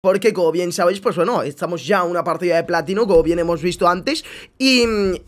Porque como bien sabéis, pues bueno, estamos ya en una partida de platino, como bien hemos visto antes. Y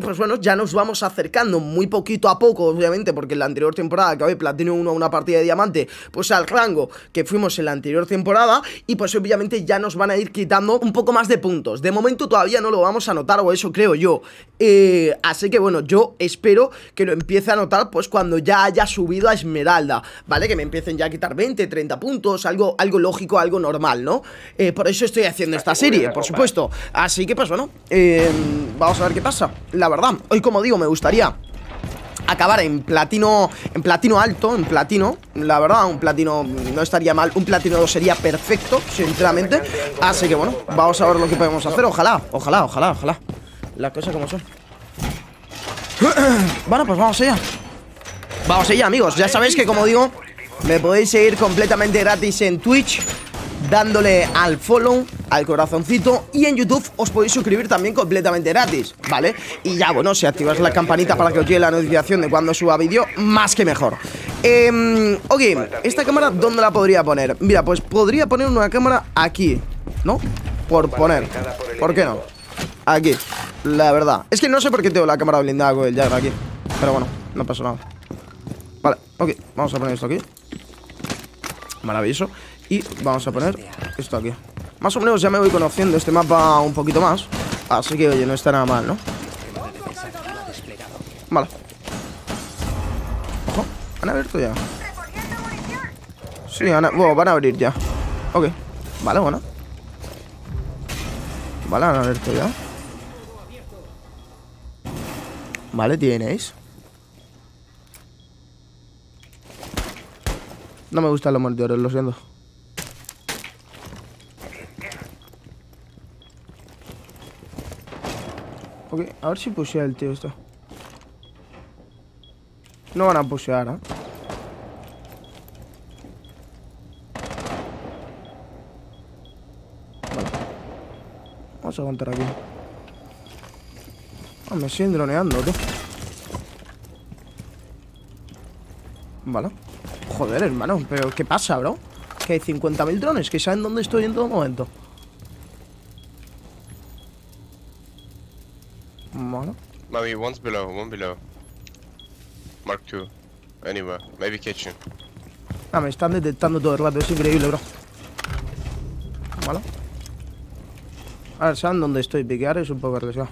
pues bueno, ya nos vamos acercando muy poquito a poco, obviamente, porque en la anterior temporada acabé platino 1 a una partida de diamante, pues al rango que fuimos en la anterior temporada. Y pues obviamente ya nos van a ir quitando un poco más de puntos. De momento todavía no lo vamos a notar, o eso creo yo. Así que bueno, yo espero que lo empiece a notar pues cuando ya haya subido a Esmeralda, ¿vale? Que me empiecen ya a quitar 20, 30 puntos, algo lógico, algo normal, ¿no? Por eso estoy haciendo esta serie, por supuesto. Así que pues bueno, vamos a ver qué pasa. La verdad, hoy como digo, me gustaría acabar en platino alto, en platino. La verdad, un platino no estaría mal. Un platino 2 sería perfecto, sinceramente. Así que bueno, vamos a ver lo que podemos hacer. Ojalá. Las cosas como son. Bueno, pues vamos allá. Vamos allá, amigos. Ya sabéis que como digo, me podéis seguir completamente gratis en Twitch, dándole al follow, al corazoncito. Y en YouTube os podéis suscribir también completamente gratis, ¿vale? Y ya, bueno, si activas la campanita para que os llegue la notificación de cuando suba vídeo, más que mejor. Ok, ¿esta cámara dónde la podría poner? Mira, pues podría poner una cámara aquí, ¿no? Por poner, ¿por qué no? Aquí, la verdad. Es que no sé por qué tengo la cámara blindada con el Jagger aquí, pero bueno, no pasa nada. Vale, ok, vamos a poner esto aquí. Maravilloso. Y vamos a poner esto aquí. Más o menos ya me voy conociendo este mapa un poquito más, así que oye, no está nada mal, ¿no? Vale. Ojo, ¿han abierto ya? Sí, van a abrir ya. Ok, vale, bueno. Vale, han abierto ya. Vale, ¿tienes? No me gustan los mordedores, lo siento. Ok, a ver si pusea el tío esto. No van a pusear, ¿eh? Vale. Vamos a aguantar aquí. Ah, me siguen droneando, tío. Vale. Joder, hermano, pero ¿qué pasa, bro? Que hay 50.000 drones que saben dónde estoy en todo momento. Bueno. Maybe one below. Mark 2. Anywhere. Maybe kitchen. Ah, me están detectando todo el rato, es increíble, bro. Vale. A ver, saben dónde estoy, piquear es un poco arriesgado.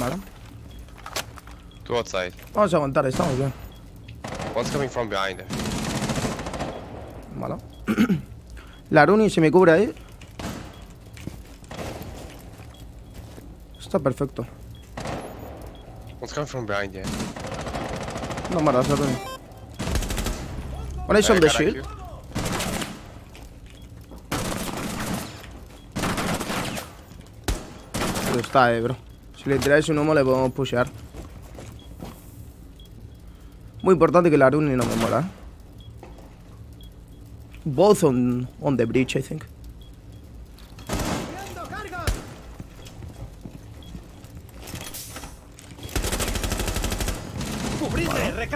Vale. Two outside. Vamos a aguantar, estamos bien. One's coming from behind. Vale. La Runi se me cubre ahí. Está perfecto. One's coming from behind, yeah. No maras, la Runi. One is on the shield. You. Pero está ahí, bro. Si le tiráis un humo le podemos pushear. Muy importante que la Runi no me mola, ¿eh? Both on the bridge, I think.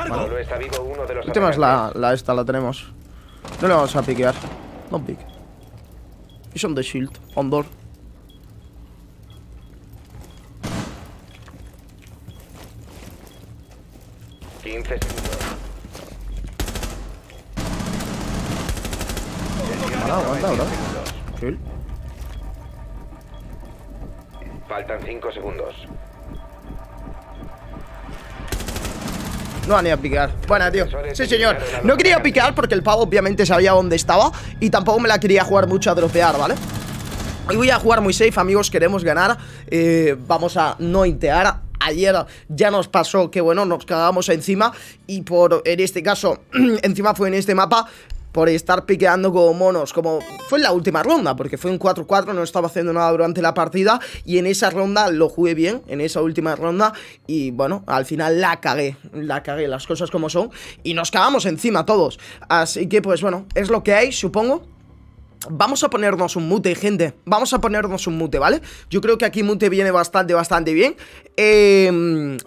Bueno. El tema es la tenemos. No le vamos a piquear. No pick. It's on the shield, on door. Aguanta, ¿no? Faltan 5 segundos. No van a picar. Bueno, tío. Sí, señor. No quería picar porque el pavo obviamente sabía dónde estaba. Y tampoco me la quería jugar mucho a dropear, ¿vale? Hoy voy a jugar muy safe, amigos. Queremos ganar. Vamos a no intear. Ayer ya nos pasó que, bueno, nos cagábamos encima. Y en este caso, encima fue en este mapa, por estar piqueando como monos, como fue en la última ronda, porque fue un 4-4, no estaba haciendo nada durante la partida. Y en esa ronda lo jugué bien, en esa última ronda. Y bueno, al final la cagué, las cosas como son. Y nos cagamos encima todos. Así que pues bueno, es lo que hay, supongo. Vamos a ponernos un mute, gente. Vamos a ponernos un mute, ¿vale? Yo creo que aquí mute viene bastante bien,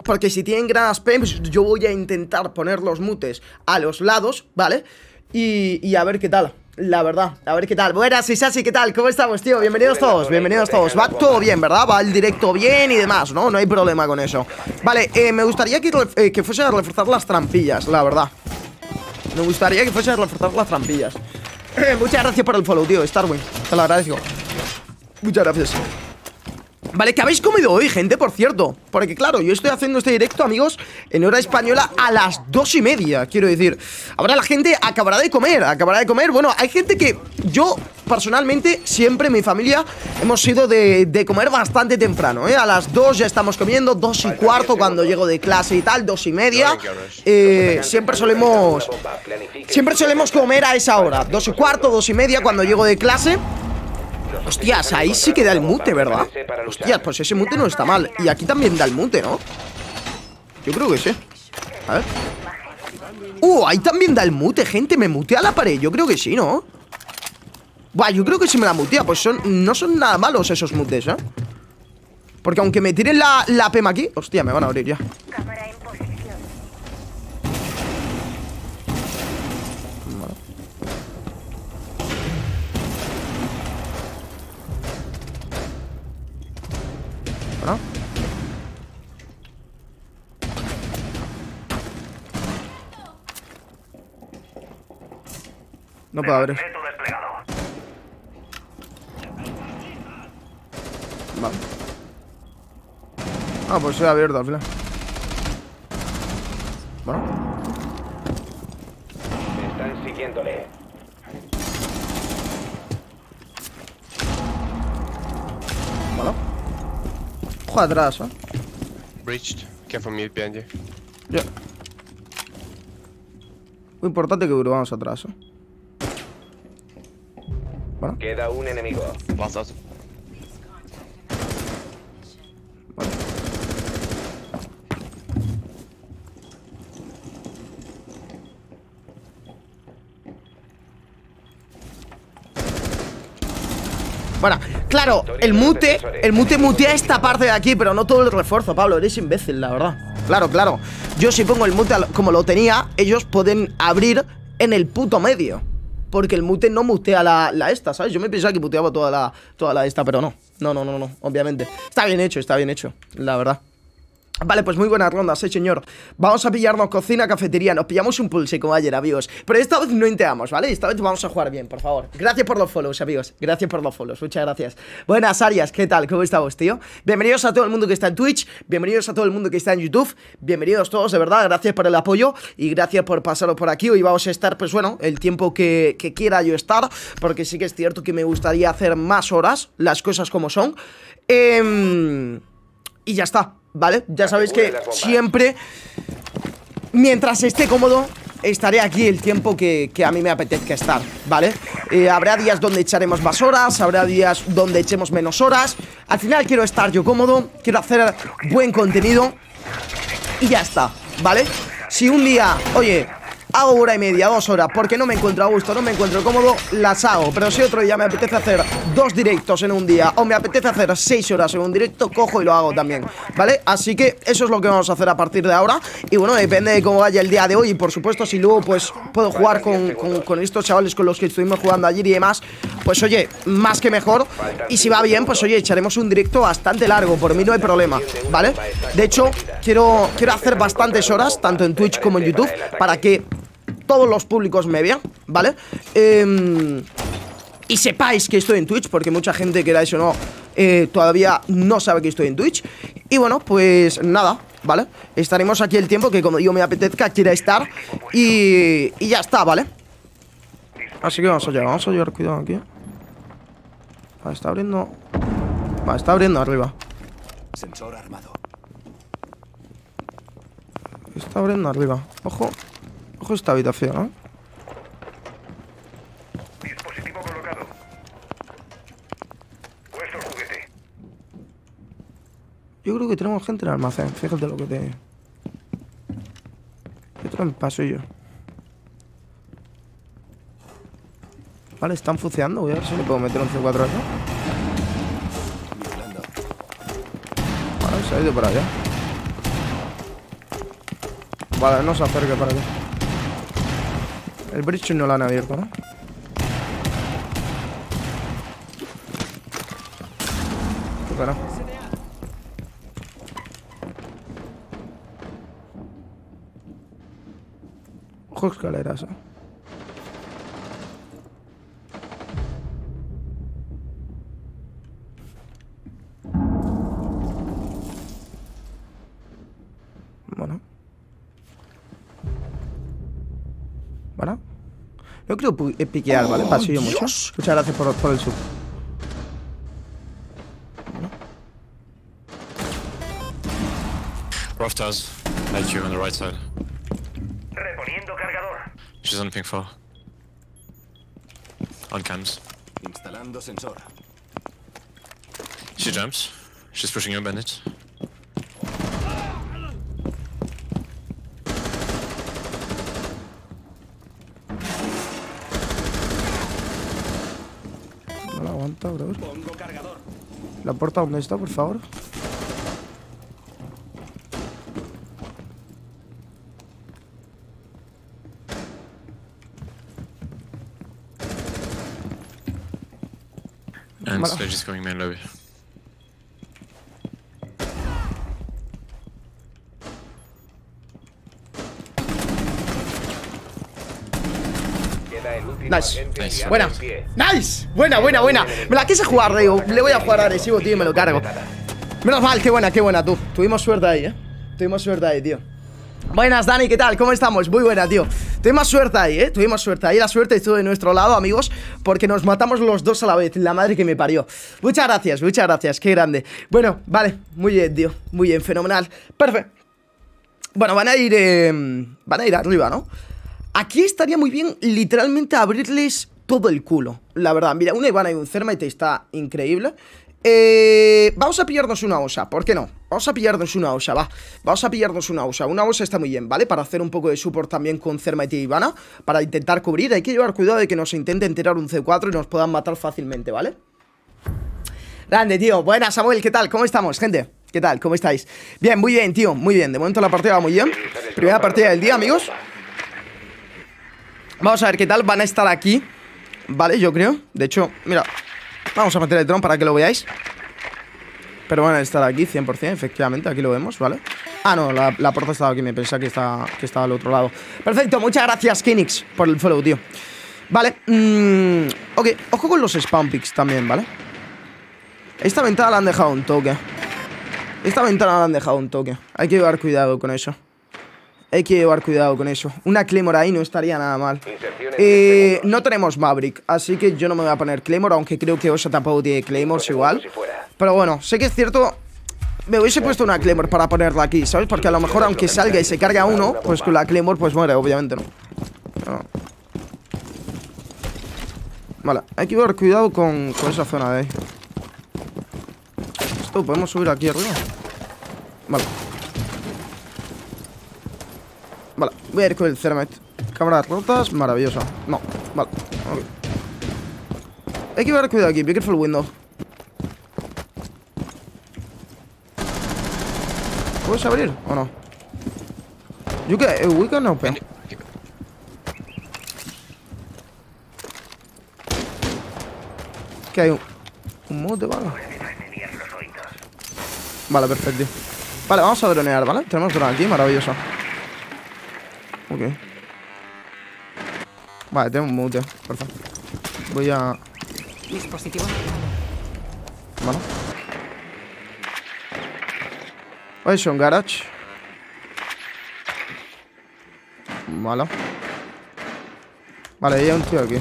porque si tienen gran aspecto, yo voy a intentar poner los mutes a los lados, ¿vale? Y a ver qué tal, la verdad, a ver qué tal. Buenas, Isasi, ¿qué tal? ¿Cómo estamos, tío? Bienvenidos todos, bienvenidos todos. Va todo bien, ¿verdad? Va el directo bien y demás, ¿no? No hay problema con eso. Vale, me gustaría que fuese a reforzar las trampillas, la verdad. Me gustaría que fuese a reforzar las trampillas. Muchas gracias por el follow, tío, Starwing. Te lo agradezco. Muchas gracias. Vale, ¿qué habéis comido hoy, gente? Por cierto, porque claro, yo estoy haciendo este directo, amigos, en hora española a las 2:30. Quiero decir, ahora la gente acabará de comer, Bueno, hay gente que yo, personalmente, siempre en mi familia hemos sido de comer bastante temprano, ¿eh? A las 2 ya estamos comiendo, 2:15 cuando llego de clase y tal, 2:30. Siempre solemos comer a esa hora, 2:15, 2:30 cuando llego de clase. Hostias, ahí sí que da el mute, ¿verdad? Hostias, pues ese mute no está mal. Y aquí también da el mute, ¿no? Yo creo que sí. A ver. Ahí también da el mute, gente. Me mutea la pared. Yo creo que sí, ¿no? Buah, yo creo que sí me la mutea. Pues no son nada malos esos mutes, ¿eh? Porque aunque me tiren la pema aquí... Hostia, me van a abrir ya. ¿No? No puedo abrir. Vale. Ah, pues se ha abierto al final. Bueno. Están siguiéndole. Vale. Atrás, ¿eh? Breached, que fue mi PNG. Ya. Muy importante que volvamos atrás, ¿eh? Bueno. Queda un enemigo. Pasas. Vale. Bueno. Claro, el mute mutea esta parte de aquí, pero no todo el refuerzo, Pablo, eres imbécil, la verdad. Claro. Yo si pongo el mute como lo tenía, ellos pueden abrir en el puto medio. Porque el mute no mutea la esta, ¿sabes? Yo me pensaba que muteaba toda la esta, pero no. No, obviamente. Está bien hecho, la verdad. Vale, pues muy buenas rondas, señor. Vamos a pillarnos cocina, cafetería. Nos pillamos un pulse como ayer, amigos. Pero esta vez no inteamos, ¿vale? Esta vez vamos a jugar bien, por favor. Gracias por los follows, amigos. Muchas gracias. Buenas, Arias, ¿qué tal? ¿Cómo estamos, tío? Bienvenidos a todo el mundo que está en Twitch. Bienvenidos a todo el mundo que está en YouTube. Bienvenidos todos, de verdad. Gracias por el apoyo y gracias por pasaros por aquí. Hoy vamos a estar, pues bueno, el tiempo que quiera yo estar. Porque sí que es cierto que me gustaría hacer más horas, las cosas como son. Y ya está. ¿Vale? Ya sabéis que siempre, mientras esté cómodo, estaré aquí el tiempo que a mí me apetezca estar, ¿vale? Habrá días donde echaremos más horas, habrá días donde echemos menos horas. Al final quiero estar yo cómodo, quiero hacer buen contenido y ya está, ¿vale? Si un día, oye, hago 1 hora y media, 2 horas, porque no me encuentro a gusto, no me encuentro cómodo, las hago. Pero si otro día me apetece hacer 2 directos en un día, o me apetece hacer 6 horas en un directo, cojo y lo hago también, ¿vale? Así que eso es lo que vamos a hacer a partir de ahora. Y bueno, depende de cómo vaya el día de hoy. Y por supuesto, si luego pues puedo jugar con estos chavales con los que estuvimos jugando ayer y demás, pues oye, más que mejor. Y si va bien, pues oye, echaremos un directo bastante largo. Por mí no hay problema, ¿vale? De hecho, quiero hacer bastantes horas, tanto en Twitch como en YouTube, para que todos los públicos me vean, ¿vale? Y sepáis que estoy en Twitch, porque mucha gente, queráis o no, todavía no sabe que estoy en Twitch. Y bueno, pues nada, ¿vale? Estaremos aquí el tiempo que como yo me apetezca, quiera estar. Y ya está, ¿vale? Así que vamos a llevar cuidado aquí. Vale, está abriendo. Vale, está abriendo arriba. Sensor armado. Está abriendo arriba, ojo. Ojo esta habitación, ¿no? Dispositivo colocado. Puesto el juguete. Yo creo que tenemos gente en el almacén. Fíjate lo que te... Otro en pasillo. Vale, están fuceando. Voy a ver si le puedo meter un C4 acá. Vale, se ha ido para allá. Vale, no se acerque para acá. El bridge no lo han abierto, ¿no? Qué carajo. Ojo, escaleras, ¿eh? Yo creo piquear, ¿vale? Pasillo mucho. Muchas gracias por el sub. Rough Taz, light you on the right side. Reponiendo cargador. She's on ping 4. On cams. Instalando sensor. She jumps. She's pushing you, bandit. La puerta donde está, por favor. And Sledge is going main lobby. Nice. Nice. Buena. Nice. Buena, buena, buena. Me la quise jugar, digo. Le voy a jugar agresivo, tío, y me lo cargo. Menos mal, qué buena, tú. Tuvimos suerte ahí, Tuvimos suerte ahí, tío. Buenas, Dani, ¿qué tal? ¿Cómo estamos? Muy buena, tío. Tuvimos suerte ahí, Tuvimos suerte ahí. La suerte estuvo de nuestro lado, amigos, porque nos matamos los dos a la vez. La madre que me parió. Muchas gracias, qué grande. Bueno, vale, muy bien, tío. Muy bien, fenomenal. Perfecto. Bueno, van a ir arriba, ¿no? Aquí estaría muy bien, literalmente, abrirles todo el culo. La verdad, mira, una Ivana y un Thermite está increíble. Vamos a pillarnos una osa, ¿por qué no? Vamos a pillarnos una osa, va. Vamos a pillarnos una osa. Una osa está muy bien, ¿vale? Para hacer un poco de support también con Thermite y Ivana. Para intentar cubrir. Hay que llevar cuidado de que nos intenten tirar un C4 y nos puedan matar fácilmente, ¿vale? Grande, tío. Buenas, Samuel, ¿qué tal? ¿Cómo estamos, gente? ¿Qué tal? ¿Cómo estáis? Bien, muy bien, tío. Muy bien. De momento la partida va muy bien. Primera partida del día, amigos. Vamos a ver qué tal, van a estar aquí. Vale, yo creo, de hecho, mira. Vamos a meter el dron para que lo veáis. Pero van a estar aquí 100%, efectivamente, aquí lo vemos, ¿vale? Ah, no, la puerta estaba aquí, me pensaba que estaba al otro lado. Perfecto, muchas gracias, Kinix, por el follow, tío. Vale, ok, ojo con los spawn picks también, ¿vale? Esta ventana la han dejado un toque. Esta ventana la han dejado un toque. Hay que llevar cuidado con eso. Hay que llevar cuidado con eso. Una Claymore ahí no estaría nada mal. No tenemos Maverick, así que yo no me voy a poner Claymore, aunque creo que Osa tampoco tiene Claymores igual. Pero bueno, sé que es cierto. Me hubiese puesto una Claymore para ponerla aquí, ¿sabes? Porque a lo mejor aunque salga y se carga uno, pues con la Claymore pues muere, obviamente no. Pero... Vale, hay que llevar cuidado con esa zona de ahí. Esto, ¿podemos subir aquí arriba? Vale. Vale, voy a ir con el Thermite. Cámaras rotas, maravilloso. No, vale, okay. Hay que llevar cuidado aquí, be careful window. ¿Puedes abrir o no? You can, we can open. ¿Qué hay? ¿Un modo de bala? Vale, perfecto. Vale, vamos a dronear, ¿vale? Tenemos drone aquí, maravilloso. Ok. Vale, tengo un mute, por favor. Voy a... Dispositivo. Vale. Voy a un garage. Vale. Vale, hay un tío aquí.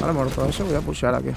Vale, muerto eso, voy a pushar aquí.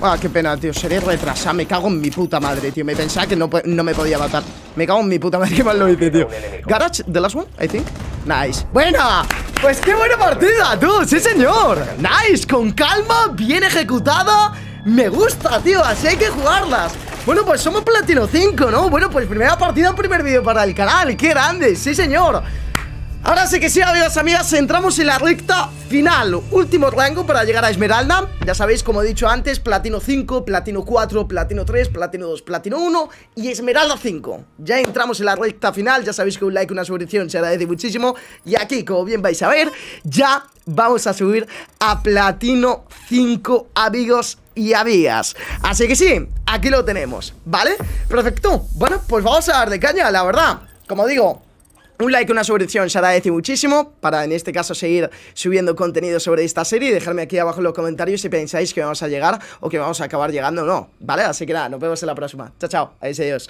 Ah, qué pena, tío. Seré retrasado. Me cago en mi puta madre, tío. Me pensaba que no me podía matar. Me cago en mi puta madre. Qué mal lo hice, tío. Garage, the last one, I think. Nice. ¡Buena! Pues qué buena partida, tú. Sí, señor. Nice. Con calma, bien ejecutada. Me gusta, tío. Así hay que jugarlas. Bueno, pues somos Platino 5, ¿no? Bueno, pues primera partida, primer vídeo para el canal. ¡Qué grande! Sí, señor. Ahora sí que sí, amigos, amigas, entramos en la recta final. Último rango para llegar a Esmeralda. Ya sabéis, como he dicho antes, Platino 5, Platino 4, Platino 3, Platino 2, Platino 1 y Esmeralda 5. Ya entramos en la recta final. Ya sabéis que un like, una suscripción se agradece muchísimo. Y aquí, como bien vais a ver, ya vamos a subir a Platino 5, amigos y amigas. Así que sí, aquí lo tenemos, ¿vale? Perfecto. Bueno, pues vamos a darle caña, la verdad. Como digo, un like, una suscripción se agradece muchísimo para, en este caso, seguir subiendo contenido sobre esta serie. Y dejarme aquí abajo en los comentarios si pensáis que vamos a llegar o que vamos a acabar llegando o no, ¿vale? Así que nada, nos vemos en la próxima. Chao, chao. Adiós, adiós.